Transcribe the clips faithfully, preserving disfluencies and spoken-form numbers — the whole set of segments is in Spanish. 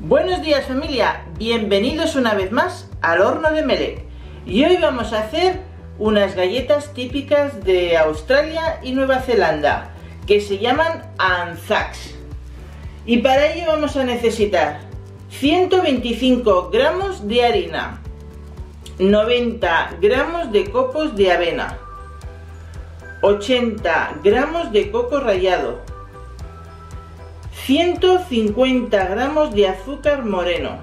Buenos días familia, bienvenidos una vez más al Horno de Melek. Y hoy vamos a hacer unas galletas típicas de Australia y Nueva Zelanda que se llaman Anzacs. Y para ello vamos a necesitar ciento veinticinco gramos de harina, noventa gramos de copos de avena, ochenta gramos de coco rallado, ciento cincuenta gramos de azúcar moreno,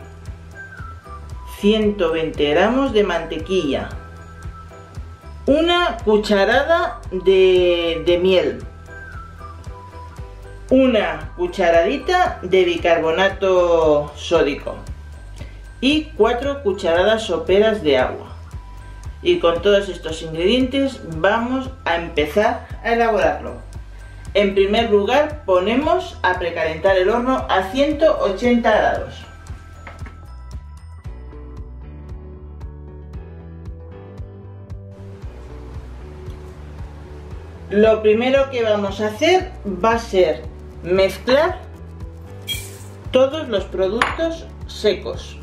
ciento veinte gramos de mantequilla, una cucharada de, de miel, una cucharadita de bicarbonato sódico y cuatro cucharadas soperas de agua. Y con todos estos ingredientes vamos a empezar a elaborarlo. En primer lugar ponemos a precalentar el horno a ciento ochenta grados. Lo primero que vamos a hacer va a ser mezclar todos los productos secos.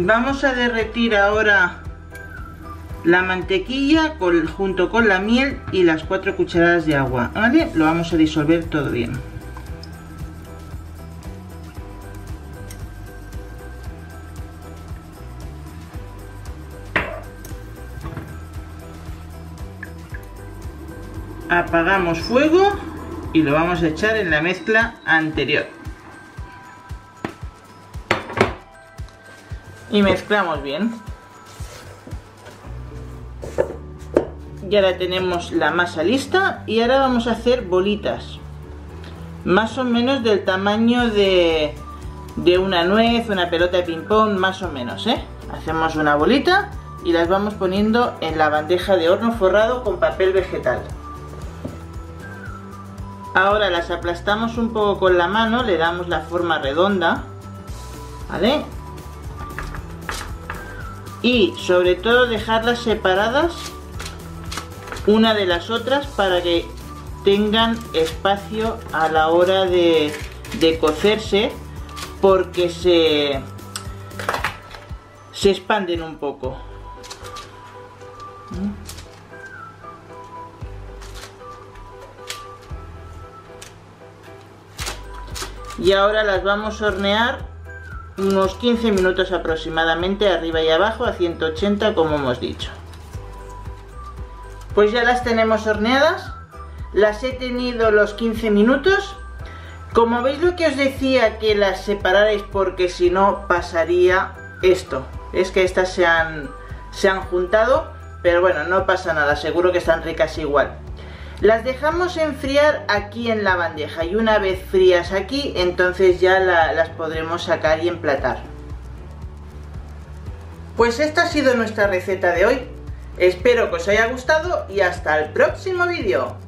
Vamos a derretir ahora la mantequilla con, junto con la miel y las cuatro cucharadas de agua, ¿vale? Lo vamos a disolver todo bien. Apagamos fuego y lo vamos a echar en la mezcla anterior. Y mezclamos bien. Y ahora tenemos la masa lista y ahora vamos a hacer bolitas. Más o menos del tamaño de, de una nuez, una pelota de ping-pong, más o menos, ¿eh? Hacemos una bolita y las vamos poniendo en la bandeja de horno forrado con papel vegetal. Ahora las aplastamos un poco con la mano, le damos la forma redonda, ¿vale? Y sobre todo dejarlas separadas una de las otras para que tengan espacio a la hora de, de cocerse, porque se, se expanden un poco. Y ahora las vamos a hornear unos quince minutos aproximadamente, arriba y abajo, a ciento ochenta como hemos dicho. Pues ya las tenemos horneadas, las he tenido los quince minutos. Como veis, lo que os decía, que las separarais, porque si no pasaría esto. Es que estas se han, se han juntado, pero bueno, no pasa nada, seguro que están ricas igual. Las dejamos enfriar aquí en la bandeja y una vez frías aquí, entonces ya la, las podremos sacar y emplatar. Pues esta ha sido nuestra receta de hoy. Espero que os haya gustado y hasta el próximo vídeo.